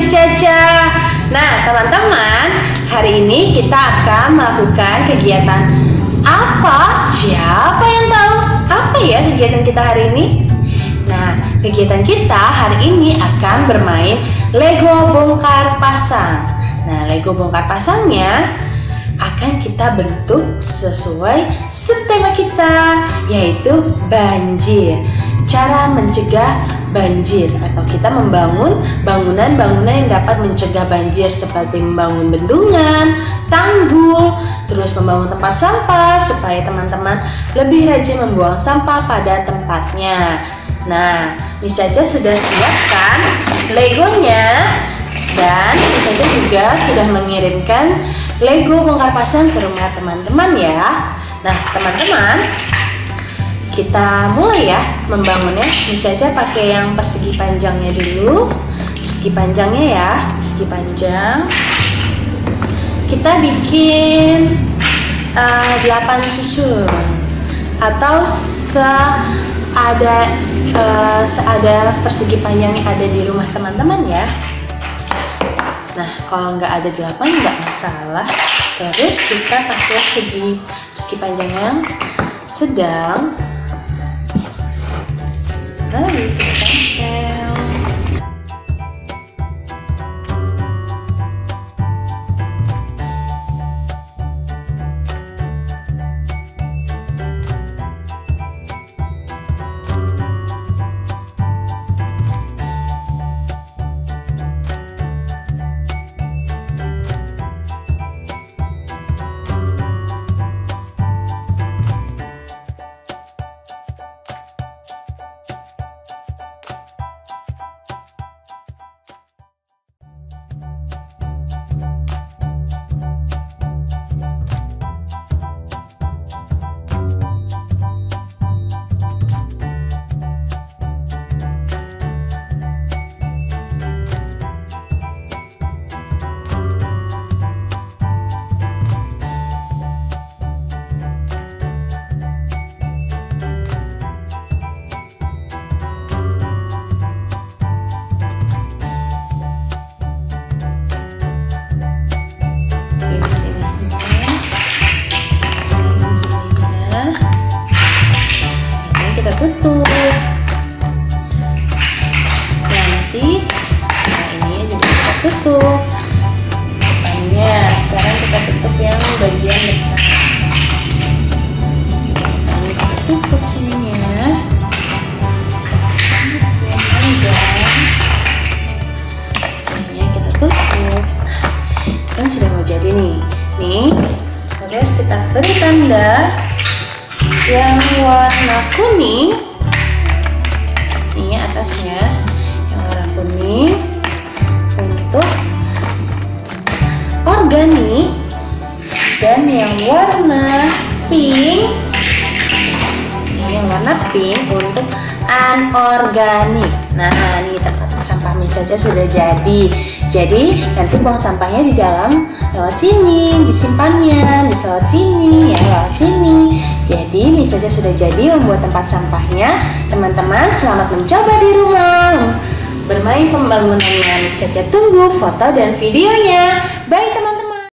Miss Caca. Nah teman-teman, hari ini kita akan melakukan kegiatan apa? Siapa yang tahu? Apa ya kegiatan kita hari ini? Nah, kegiatan kita hari ini akan bermain Lego bongkar pasang. Nah, Lego bongkar pasangnya akan kita bentuk sesuai subtema kita, yaitu banjir. Cara mencegah banjir, atau kita membangun bangunan-bangunan yang dapat mencegah banjir, seperti membangun bendungan, tanggul, terus membangun tempat sampah supaya teman-teman lebih rajin membuang sampah pada tempatnya. Nah, Miss Caca sudah siapkan Legonya, dan Miss Caca juga sudah mengirimkan Lego bongkar pasang ke rumah teman-teman ya. Nah, teman-teman, kita mulai ya membangunnya. Miss Caca pakai yang persegi panjangnya dulu. Persegi panjangnya ya, persegi panjang. Kita bikin 8 susun, atau seada persegi panjang yang ada di rumah teman-teman ya. Nah, kalau nggak ada 8 nggak masalah. Terus kita pakai persegi panjang yang sedang. Lalu kita tempel. Tutup. Nah, nanti ini juga kita tutup. Depannya. Sekarang kita tutup yang bagian depan. Nah, kita tutup sininya. Sininya kita tutup. Nah, kan sudah mau jadi nih. Nih, terus kita beri tanda. Yang warna kuning ini atasnya, yang warna kuning untuk organik, dan yang warna pink untuk anorganik. Nah, ini tempat sampahnya saja sudah jadi. Jadi nanti buang sampahnya di dalam lewat sini, disimpannya di lewat sini ya, lewat sini. Jadi Miss Caca sudah jadi membuat tempat sampahnya. Teman-teman selamat mencoba di rumah bermain pembangunannya. Miss Caca tunggu foto dan videonya. Bye teman-teman.